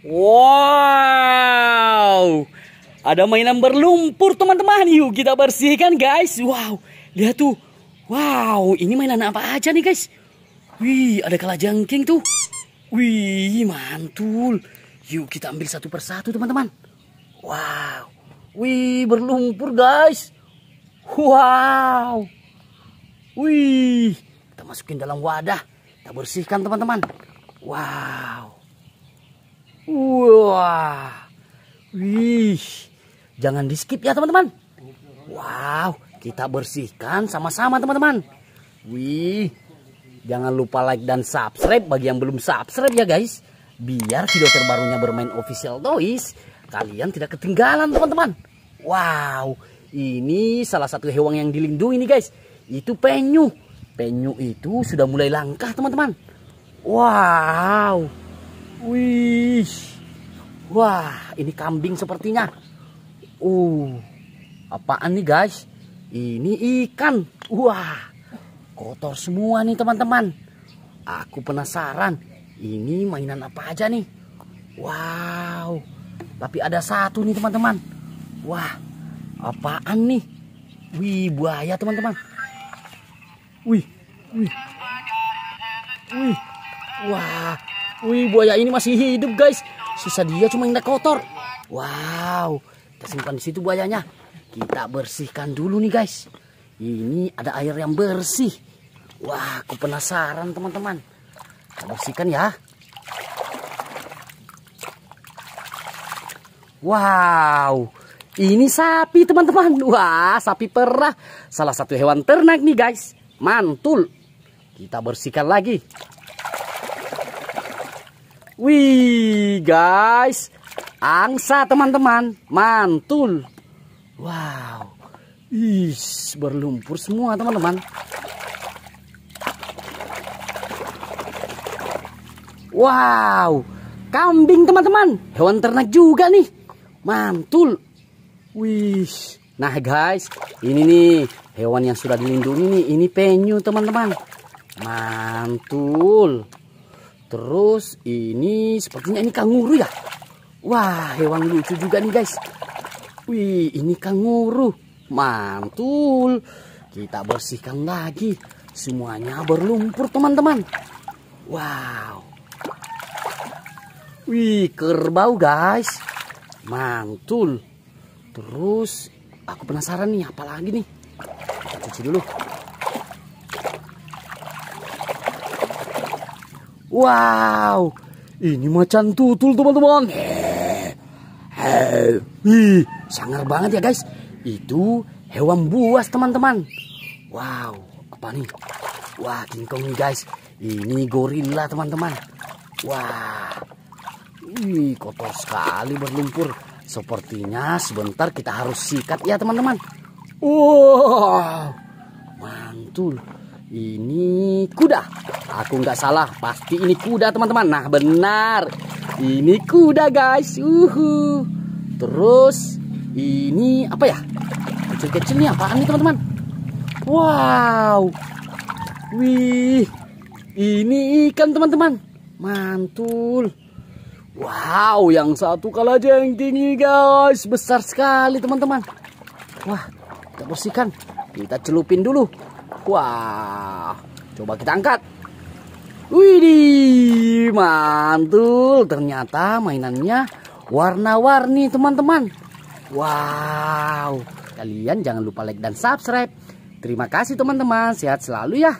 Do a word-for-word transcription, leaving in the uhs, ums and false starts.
Wow, ada mainan berlumpur teman-teman. Yuk kita bersihkan guys. Wow, lihat tuh. Wow, ini mainan apa aja nih guys? Wih, ada kalajengking tuh. Wih, mantul. Yuk kita ambil satu persatu teman-teman. Wow, wih berlumpur guys. Wow, wih. Kita masukin dalam wadah. Kita bersihkan teman-teman. Wow. Wah, wih, jangan di skip ya teman-teman. Wow, kita bersihkan sama-sama teman-teman. Wih, jangan lupa like dan subscribe bagi yang belum subscribe ya guys. Biar video terbarunya Bermain Official Toys kalian tidak ketinggalan teman-teman. Wow, ini salah satu hewan yang dilindungi nih guys. Itu penyu. Penyu itu sudah mulai langkah teman-teman. Wow. Wih, wah, ini kambing sepertinya. Uh, apaan nih guys? Ini ikan. Wah, kotor semua nih teman-teman. Aku penasaran, ini mainan apa aja nih? Wow, tapi ada satu nih teman-teman. Wah, apaan nih? Wih, buaya teman-teman. Wih, wih, wih, wah. Wih, buaya ini masih hidup guys. Sisa dia cuma indah kotor. Wow, kita simpan di situ buayanya. Kita bersihkan dulu nih guys. Ini ada air yang bersih. Wah, aku penasaran teman-teman. Kita bersihkan ya. Wow, ini sapi teman-teman. Wah, sapi perah. Salah satu hewan ternak nih guys. Mantul. Kita bersihkan lagi. Wih guys, angsa teman-teman, mantul. Wow, is berlumpur semua teman-teman. Wow, kambing teman-teman, hewan ternak juga nih, mantul. Wih, nah guys, ini nih hewan yang sudah dilindungi nih, ini penyu teman-teman, mantul. Terus ini sepertinya ini kanguru ya. Wah, hewan lucu juga nih guys. Wih, ini kanguru. Mantul. Kita bersihkan lagi. Semuanya berlumpur teman-teman. Wow. Wih, kerbau guys. Mantul. Terus aku penasaran nih apa lagi nih. Kita cuci dulu. Wow, ini macan tutul teman-teman. Wih, sangar banget ya guys. Itu hewan buas teman-teman. Wow, apa nih? Wah, kingkong nih guys. Ini gorila teman-teman. Wah, wih kotor sekali berlumpur. Sepertinya sebentar kita harus sikat ya teman-teman. Wow, mantul. Ini kuda. Aku nggak salah. Pasti ini kuda teman-teman. Nah benar. Ini kuda guys. Uhu. Terus ini apa ya? Kecil-kecil nih apaan nih teman-teman? Wow. Wih. Ini ikan teman-teman. Mantul. Wow. Yang satu kalajengking tinggi guys. Besar sekali teman-teman. Wah. Kita bersihkan. Kita celupin dulu. Wah, coba kita angkat. Widih, mantul. Ternyata mainannya warna-warni teman-teman. Wow, kalian jangan lupa like dan subscribe. Terima kasih teman-teman, sehat selalu ya.